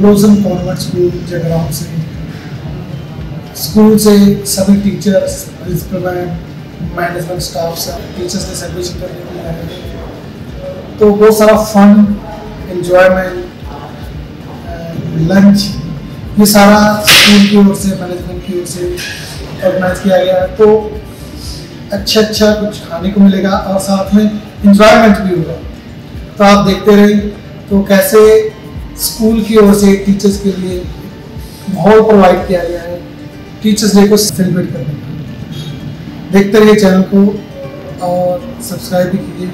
मुलौसम convent school जे ground से school से सभी teachers principal ma'am management staff सब टीचर्स ने सेलिब्रेशन करने के लिए तो बहुत सारा फन एंजॉयमेंट लंच ये सारा स्कूल की ओर से मैनेजमेंट की ओर से ऑर्गेनाइज किया गया है। तो अच्छा अच्छा कुछ खाने को मिलेगा और साथ में एंजॉयमेंट भी होगा तो आप देखते रहे। तो कैसे स्कूल की ओर से टीचर्स के लिए माहौल प्रोवाइड किया गया है टीचर्स डे को सेलिब्रेट करने का। देखते रहिए चैनल को और सब्सक्राइब भी कीजिए,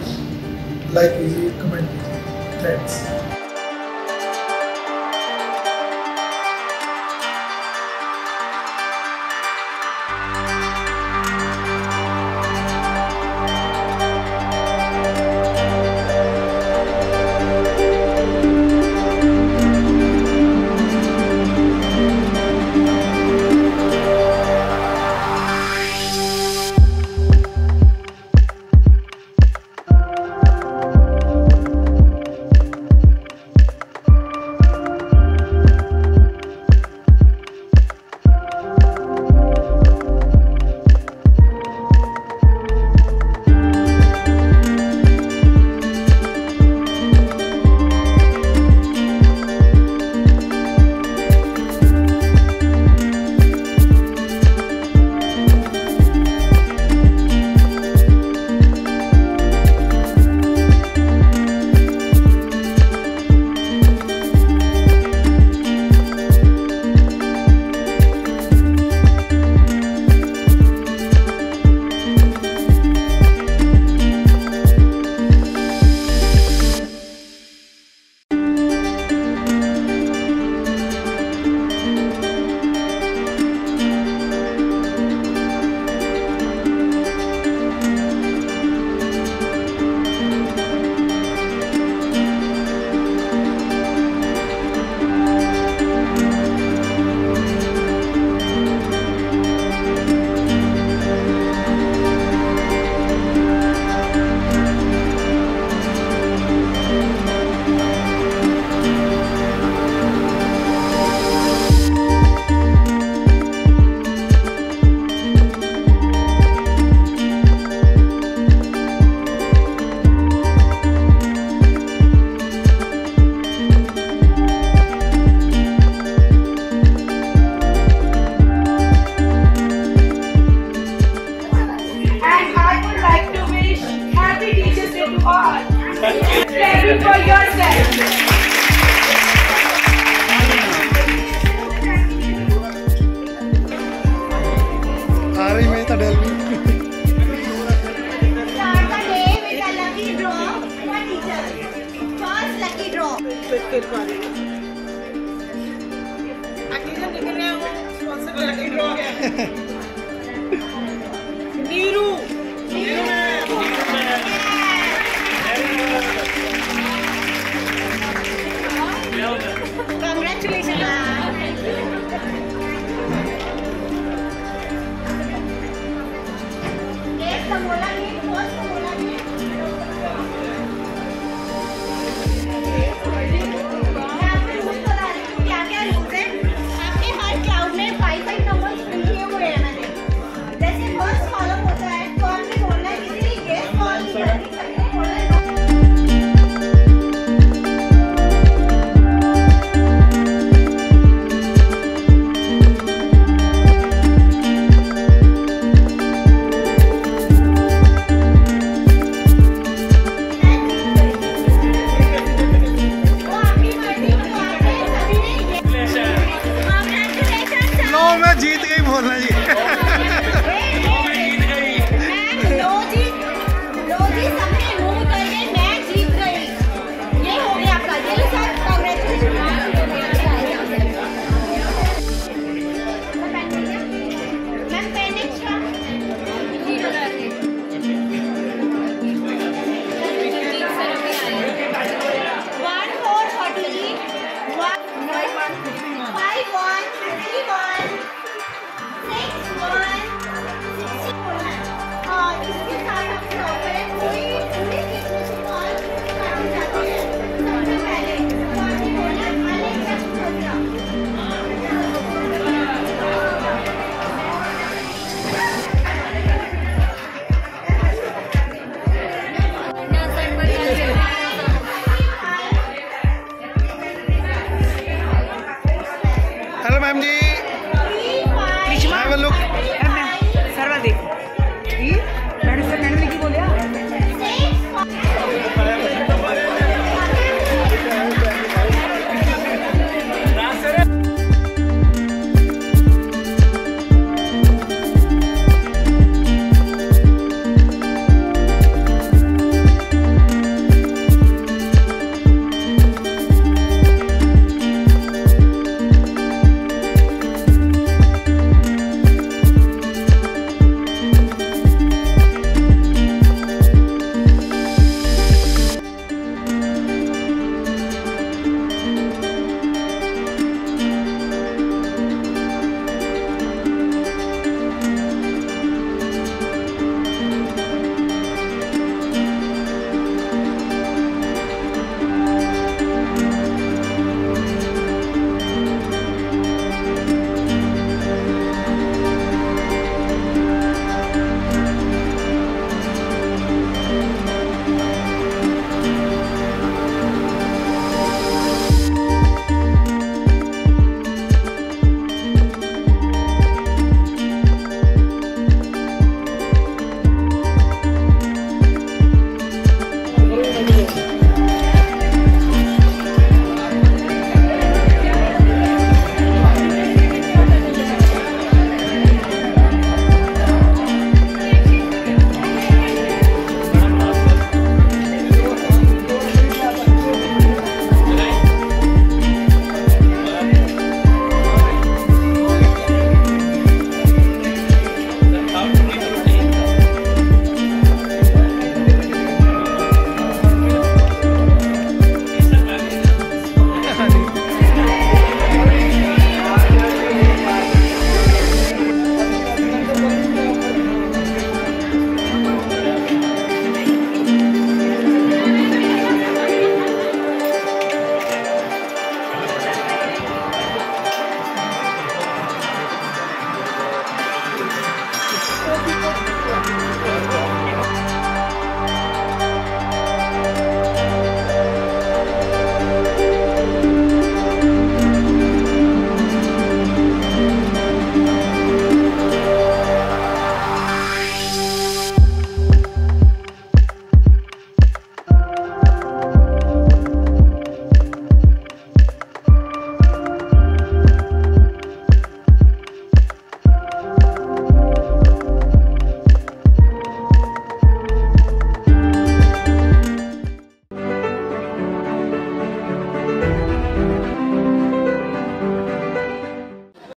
लाइक कीजिए, कमेंट कीजिए। थैंक्स। Niru